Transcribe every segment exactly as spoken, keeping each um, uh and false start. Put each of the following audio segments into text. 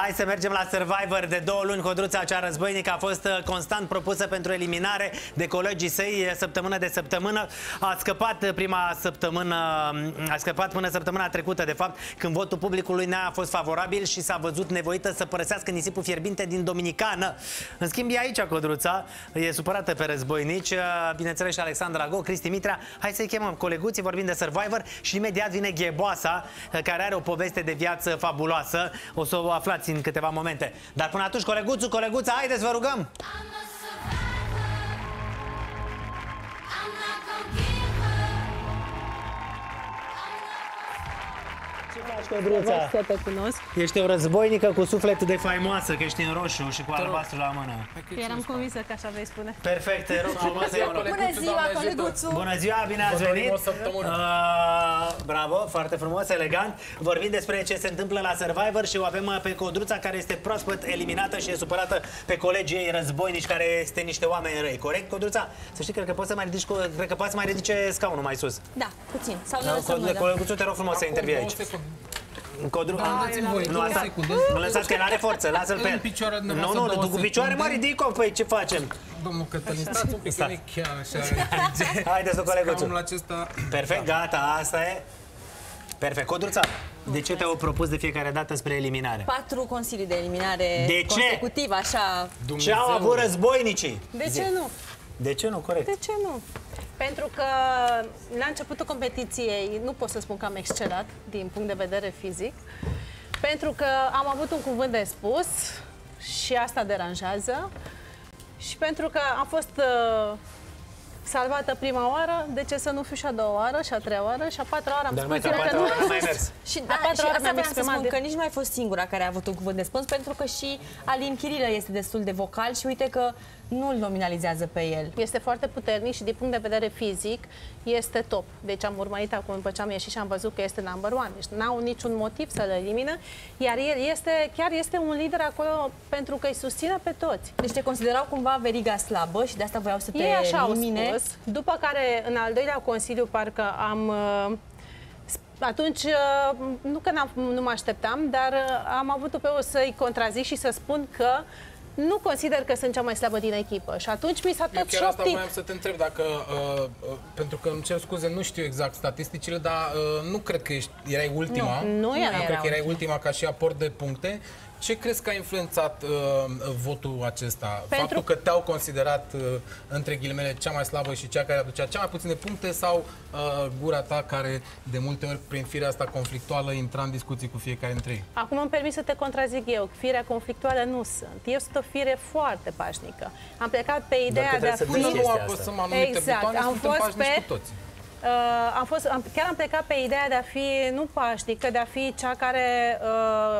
Hai să mergem la Survivor. De două luni, Codruța cea războinică a fost constant propusă pentru eliminare de colegii săi săptămână de săptămână. A scăpat prima săptămână, a scăpat până săptămâna trecută, de fapt, când votul publicului ne-a fost favorabil și s-a văzut nevoită să părăsească nisipul fierbinte din Dominicană. În schimb, e aici Codruța, e supărată pe războinici, bineînțeles și Alexandra Go, Chris Dimitria. Hai să-i chemăm coleguții, vorbim de Survivor și imediat vine Gheboasa, care are o poveste de viață fabuloasă. O să o aflați în câteva momente. Dar până atunci, coleguțu, coleguța, haideți, vă rugăm! Să te cunosc. Ești o războinică cu suflet de faimoasă, că ești în roșu și cu albastru la mână. Eram convinsă că așa vei spune. Perfect, e roșu. Bună ziua, coleguțu! Bună ziua, bine ați venit! Bravo, foarte frumos, elegant. Vorbim despre ce se întâmplă la Survivor și o avem pe Codruța, care este proaspăt eliminată și e supărată pe colegii ei războinici, care este niște oameni răi. Corect, Codruța? Să știi, cred că poți să mai ridici, cred că poți să mai ridice scaunul mai sus. Da, puțin. Coleguțu, te rog frumos să intervii aici. Codru... Nu, asta... nu lăsați că n-are forță, lasă-l pe el. Nu, nu, tu cu picioare mă ridic, păi ce facem? Domnul Cătălin, stați un pic, că nu-i chiar așa. Haideți-o, coleguțul. Perfect, gata, asta e. Perfect. Codruța, de ce te-au propus de fiecare dată spre eliminare? Patru consilii de eliminare consecutiv, așa. Ce au avut războinicii? De ce nu? De ce nu, corect? De ce nu? Pentru că la începutul competiției nu pot să spun că am excelat din punct de vedere fizic, pentru că am avut un cuvânt de spus și asta deranjează, și pentru că am fost uh, salvată prima oară, de ce să nu fiu și a doua oară, și a treia oară, și a patra oară am dar spus direct că nu am mai mers. Și a patra oară mi-am exprimat că nici nu ai fost singura care a avut un cuvânt de spus, pentru că și Alin Chirile este destul de vocal și uite că nu îl nominalizează pe el. Este foarte puternic și din punct de vedere fizic este top. Deci am urmărit acum după ce am ieșit și am văzut că este number one. Deci n-au niciun motiv să-l elimină, iar el este, chiar este un lider acolo pentru că îi susține pe toți. Deci te considerau cumva veriga slabă și de asta voiau să te elimine. Ei așa au spus. După care, în al doilea consiliu, parcă am... Atunci, nu că nu mă așteptam, dar am avut-o pe o să-i contrazic și să spun că nu consider că sunt cea mai slabă din echipă. Și atunci mi s-a tot șoptit. Eu chiar asta voiam să te întreb, dacă, uh, uh, pentru că îmi cer scuze, nu știu exact statisticile, dar uh, nu cred că ești, erai ultima. Nu, nu era. Nu cred că erai ultima ca și aport de puncte. Ce crezi că a influențat uh, votul acesta? Pentru... Faptul că te-au considerat, uh, între ghilimele, cea mai slabă și cea care aducea cea mai puține puncte, sau uh, gura ta, care de multe ori, prin firea asta conflictuală, intra în discuții cu fiecare dintre ei? Acum îmi permis să te contrazic eu. Firea conflictuală nu sunt. Eu sunt o fire foarte pașnică. Am plecat pe ideea de a fi... Nu apăsăm anumite butoane, suntem pașnici cu toți. Uh, am fost, am, chiar am plecat pe ideea de a fi, nu pașnică, de a fi cea care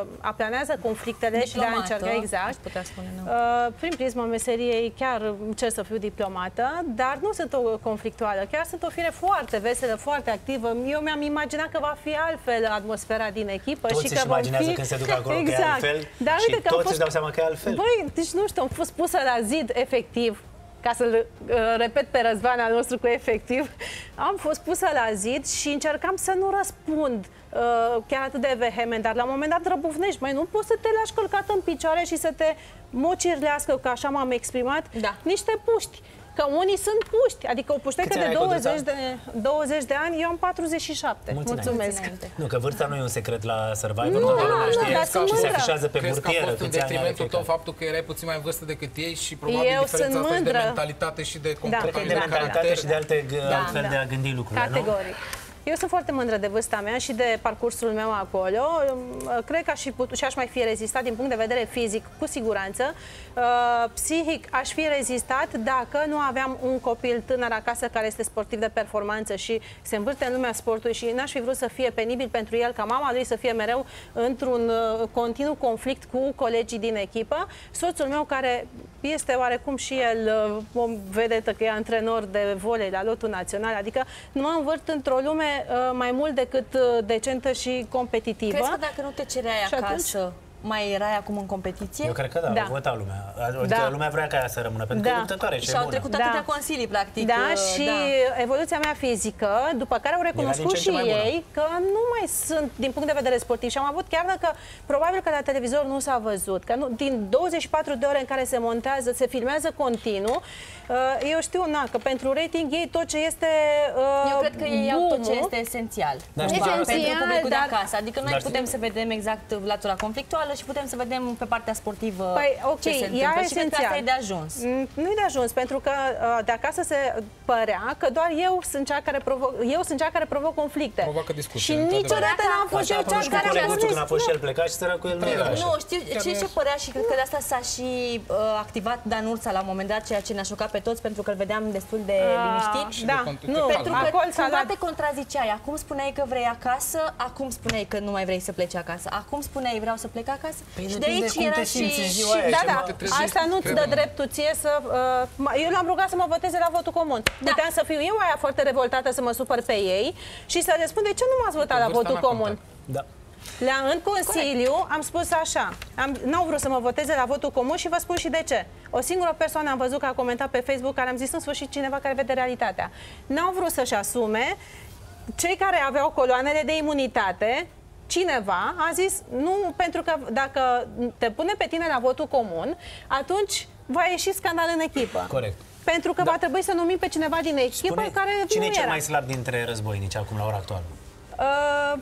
uh, aplanează conflictele și de a încerca, exact, putea spune, nu. Uh, prin prisma meseriei chiar încerc să fiu diplomată, dar nu sunt o conflictuală, chiar sunt o fire foarte veselă, foarte activă. Eu mi-am imaginat că va fi altfel atmosfera din echipă. Toți și că vom fi... când se duc acolo, exact, că e altfel, dar și uite că toți fost... își dau seama că e altfel. Băi, deci nu știu, am fost pusă la zid, efectiv. Ca să-l uh, repet pe Răzvan al nostru cu efectiv, am fost pusă la zid și încercam să nu răspund uh, chiar atât de vehement, dar la un moment dat răbufnești, mai nu poți să te lași călcat în picioare și să te mocirlească, că așa m-am exprimat, da. Niște puști. Că unii sunt puști, adică o puștecă de douăzeci de ani, eu am patruzeci și șapte. Mulțumesc. Nu, că vârsta nu e un secret la Survivor, toată lumea știe și se afișează pe burtieră. Crezi că a fost în detrimentul tău faptul că erai puțin mai în vârstă decât ei și probabil diferența asta de mentalitate și de comportament, de mentalitate și de alte altfel de a gândi lucrurile, nu? Categoric. Eu sunt foarte mândră de vârsta mea și de parcursul meu acolo. Cred că aș fi putut, și aș mai fi rezistat din punct de vedere fizic, cu siguranță. Uh, psihic aș fi rezistat dacă nu aveam un copil tânăr acasă care este sportiv de performanță și se învârte în lumea sportului, și n-aș fi vrut să fie penibil pentru el ca mama lui să fie mereu într-un continuu conflict cu colegii din echipă. Soțul meu, care este oarecum și el o vedetă, că e antrenor de volei la lotul național, adică nu mă învârt într-o lume mai mult decât decentă și competitivă. Crezi că dacă nu te cereai acasă, mai erai acum în competiție? Eu cred că da, da. A votat lumea. Adică da. lumea vrea ca ea să rămână, pentru da. că e luptătoare și, și au trecut da. atâtea consilii, practic. Da, uh, și da. evoluția mea fizică, după care au recunoscut și ei că nu mai sunt, din punct de vedere sportiv, și am avut, chiar dacă probabil că la televizor nu s-a văzut, că nu, din douăzeci și patru de ore în care se montează, se filmează continuu, uh, eu știu, na, că pentru rating ei tot ce este uh, eu cred că ei iau tot ce este esențial. Dar știu, pentru publicul dar, de acasă. Adică noi dar, putem să vedem exact latura conflictuală și putem să vedem pe partea sportivă. Păi, ok, ce se ea e esențial. Și e de ajuns. Nu e de ajuns, pentru că de acasă se părea că doar eu sunt cea care provoc, eu sunt cea care provoc conflicte. Provoacă discuții. Și niciodată n-am fost eu cea care a spus. Când a fost și el plecat și săracu el nu era. Nu, știu ce ce părea și cred că de asta s-a și activat Dan Ursa la un moment dat, ceea ce ne-a șocat pe toți, pentru că îl vedeam destul de liniștit. Da, nu, pentru că te contraziceai. Acum spuneai că vrei acasă, acum spuneai că nu mai vrei să pleci acasă. Acum spuneai vreau să plec acasă. Păi și de aici era și... și da, da, asta nu-ți dă dreptul ție să... Uh, eu l-am rugat să mă voteze la votul comun. Da. Puteam să fiu eu aia foarte revoltată, să mă supăr pe ei și să le spun de ce nu m-ați votat la votul comun. Da. La, în Consiliu Corect. am spus așa, n-au vrut să mă voteze la votul comun și vă spun și de ce. O singură persoană am văzut că a comentat pe Facebook, care am zis în sfârșit cineva care vede realitatea. N-au vrut să-și asume cei care aveau coloanele de imunitate. Cineva a zis, nu, pentru că dacă te pune pe tine la votul comun, atunci va ieși scandal în echipă. Corect. Pentru că da. va trebui să numim pe cineva din echipă. Spune, care cine e cel mai slab dintre războinici acum, la ora actuală? Uh,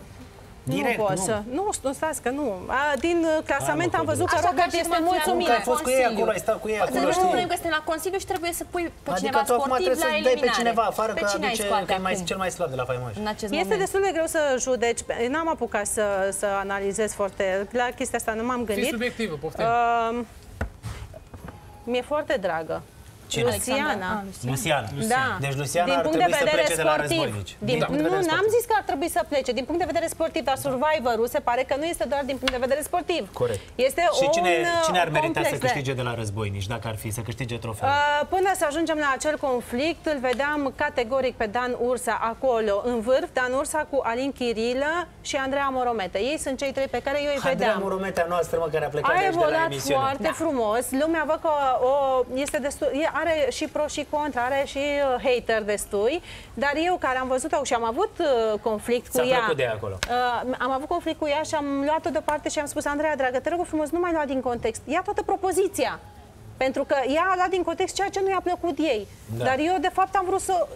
Direct, nu pot nu. să. Nu, nu, stați că nu. A, din clasament a, am văzut că Robert este mulțumit. Ai fost cu ei acolo, ai stat cu ei acolo. Să nu spunem că suntem la Consiliu și trebuie să pui pe adică cineva sportiv la eliminare. Adică tocmai trebuie să dai pe cineva afară, pe că aduce, că e mai, cel mai slab de la Faimaș. Este moment. destul de greu să judeci. N-am apucat să, să analizez foarte. La chestia asta nu m-am gândit. Fii subiectivă, poftim. Uh, Mi-e foarte dragă. Luciana. Luciana. Da. Deci Luciana din punct ar de vedere să plece sportiv. De la războinici. Din, da. Nu, n-am zis că ar trebui să plece. Din punct de vedere sportiv, dar Survivor-ul se pare că nu este doar din punct de vedere sportiv. Corect. Este și cine, un, cine ar merita să câștige de la războinici, dacă ar fi, să câștige trofeul? Uh, până să ajungem la acel conflict, îl vedeam categoric pe Dan Ursa acolo, în vârf, Dan Ursa cu Alin Chirile și Andreea Moromete. Ei sunt cei trei pe care eu îi vedeam. Andreea Moromete a noastră, mă, care a plecat de aici de la emisiune. foarte da. frumos. Lumea văd că o, este destul... E, are și pro și contra, are și uh, hater destui, dar eu care am văzut-o și am avut uh, conflict cu ea, de acolo. Uh, am avut conflict cu ea și am luat-o deoparte și am spus, Andreea, dragă, te rog frumos, nu mai lua din context, ia toată propoziția, pentru că ea a luat din context ceea ce nu i-a plăcut ei. Da. Dar eu, de fapt, am vrut să...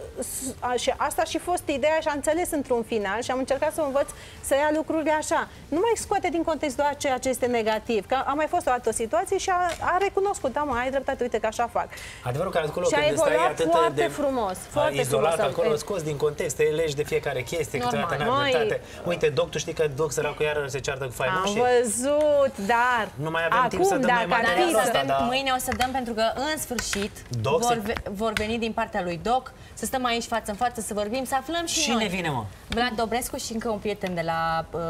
Și asta a și fost ideea și am înțeles într-un final și am încercat să învăț să ia lucrurile așa. Nu mai scoate din context doar ceea ce este negativ. Că a mai fost o altă situație și a, a recunoscut, da, mă, ai dreptate, uite că așa fac. Adevărul că acolo și când stai atât foarte de frumos, foarte izolat, frumos, acolo scos din context, te elegi de fiecare chestie, câteodată n-ai dreptate. Uite, doc, tu știi că doc săracul iară se ceartă cu faimoșii. Am văzut, dar... Nu mai avem acum, timp să dăm mai materialul ăsta, da. Mâine o să dăm, pentru că, în sfârșit, doc vor, se... vor veni din partea lui Doc, să stăm aici față în față, să vorbim, să aflăm și Cine noi. Cine vine, mă? Vlad Dobrescu și încă un prieten de la uh,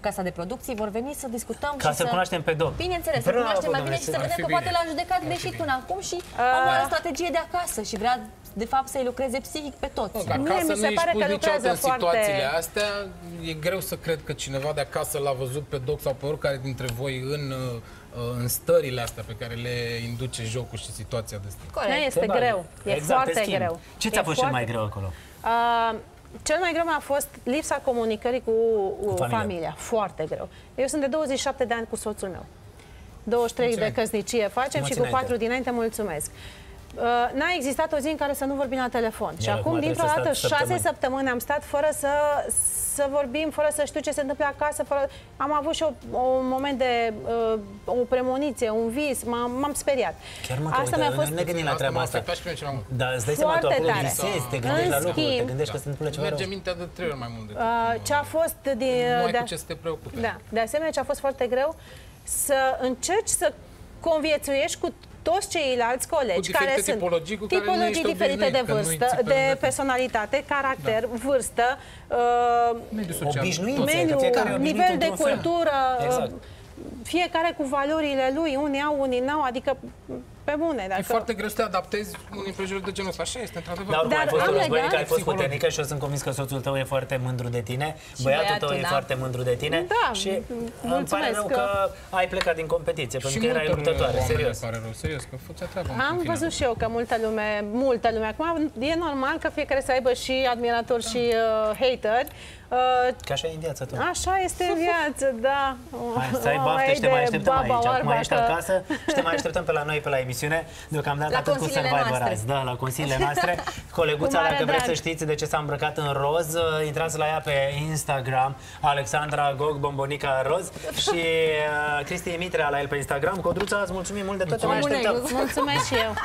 Casa de Producții vor veni să discutăm. Ca să-l cunoaștem pe Doc. Bineînțeles, să-l cunoaștem mai bine și să vedem că poate l-a judecat greșit până acum și omul are o strategie de acasă și vrea, de fapt, să-i lucreze psihic pe toți. Da, mie mi se pare că lucrează în foarte... situațiile astea, e greu să cred că cineva de acasă l-a văzut pe Doc sau pe oricare dintre voi în... în stările astea pe care le induce jocul și situația de stări. Nu, este Cădare. greu. E exact, foarte greu. Ce ți-a fost foarte... cel mai greu acolo? Uh, cel mai greu a fost lipsa comunicării cu, cu familia. familia. Foarte greu. Eu sunt de douăzeci și șapte de ani cu soțul meu. douăzeci și trei mulțumesc. de căsnicie facem mulțumesc. și cu patru dinainte mulțumesc. Uh, N-a existat o zi în care să nu vorbim la telefon. Iar și acum, dintr-o dată, șase săptămâni am stat fără să, să vorbim, fără să știu ce se întâmplă acasă. Fără... Am avut și un moment de uh, o premoniție, un vis, m-am speriat. Chiar mă, asta mi-a fost... Ne gândim la treaba asta. Dar îți dai seama, tu acolo visezi, te gândești la lucruri, te gândești că se întâmplă ceva rău. Merge mintea de trei ori mai mult. Ce a fost... Numai cu ce să te preocupe. De asemenea, ce a fost foarte greu, să încerci să conviețuiești cu toți ceilalți colegi care sunt tipologii, cu tipologii care ești diferite de vârstă, de personalitate, caracter, da. vârstă, uh, mediu, mediu, nivel de cultură. Exact. fiecare cu valorile lui, unii au, unii n-au, adică pe bune. Dacă... E foarte greu să te adaptezi un împrejurări de genul ăsta, așa este, într-adevăr. Dar, Dar ai fost războinică, ai fost puternică și eu sunt convins că soțul tău e foarte mândru de tine, și băiatul, băiatul tău da. e foarte mândru de tine da, și îmi pare rău că... că ai plecat din competiție, pentru că erai luptătoare, serios. Pare rău, serios că făcea treaba. Am văzut final. și eu că multă lume, multă lume, acum e normal că fiecare să aibă și admiratori da. și uh, hateri. Că așa e în viața ta. Așa este viața, da. Hai, să ai baftă și te mai așteptăm aici. Acum ești acasă și te mai așteptăm pe la noi, pe la emisiune. Deocamdată atât cu Survivor azi. Da, la consiliile noastre. Coleguța, dacă vreți să știți de ce s-a îmbrăcat în roz, intrați la ea pe Instagram, Alexandra Go, bombonica roz, și Chris Dimitria la el pe Instagram. Codruța, îți mulțumim mult de tot, te mai așteptăm. Mulțumesc și eu.